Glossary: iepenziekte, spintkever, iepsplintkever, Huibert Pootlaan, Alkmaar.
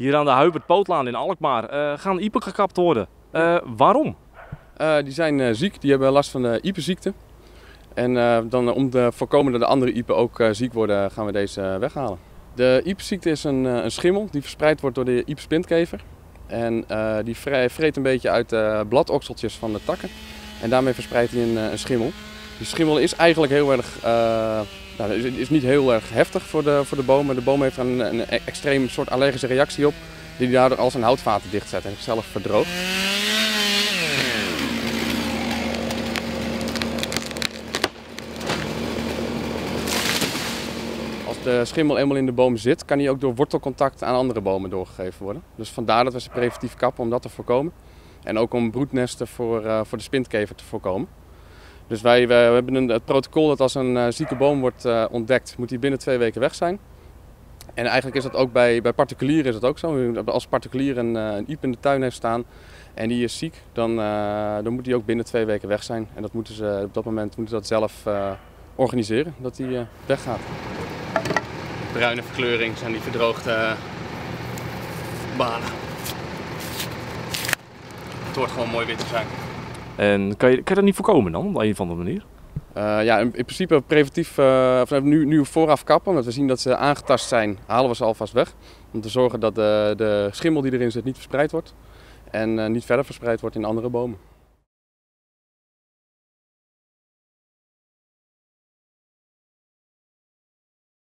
Hier aan de Huibert Pootlaan in Alkmaar gaan iepen gekapt worden. Waarom? Die zijn ziek, die hebben last van de iepenziekte. En dan om te voorkomen dat de andere iepen ook ziek worden, gaan we deze weghalen. De iepenziekte is een schimmel die verspreid wordt door de iepsplintkever. En die vreet een beetje uit de bladokseltjes van de takken. En daarmee verspreidt hij een schimmel. Die schimmel is eigenlijk heel erg, is niet heel erg heftig voor de boom. Maar de boom heeft een extreem soort allergische reactie op. Die hij daardoor al zijn houtvaten dichtzet en zichzelf verdroogt. Als de schimmel eenmaal in de boom zit, kan die ook door wortelcontact aan andere bomen doorgegeven worden. Dus vandaar dat we ze preventief kappen om dat te voorkomen. En ook om broednesten voor de spintkever te voorkomen. Dus we hebben het protocol dat als een zieke boom wordt ontdekt, moet die binnen 2 weken weg zijn. En eigenlijk is dat ook bij particulieren is dat ook zo. Als particulier een iep in de tuin heeft staan en die is ziek, dan moet die ook binnen 2 weken weg zijn. En dat moeten ze op dat moment zelf organiseren, dat die weggaat. Bruine verkleuring zijn die verdroogde banen. Het hoort gewoon mooi wit te zijn. En kan je dat niet voorkomen dan, op een of andere manier? Ja, in principe preventief vanaf nu vooraf kappen. Want we zien dat ze aangetast zijn, halen we ze alvast weg. Om te zorgen dat de schimmel die erin zit niet verspreid wordt. En niet verder verspreid wordt in andere bomen.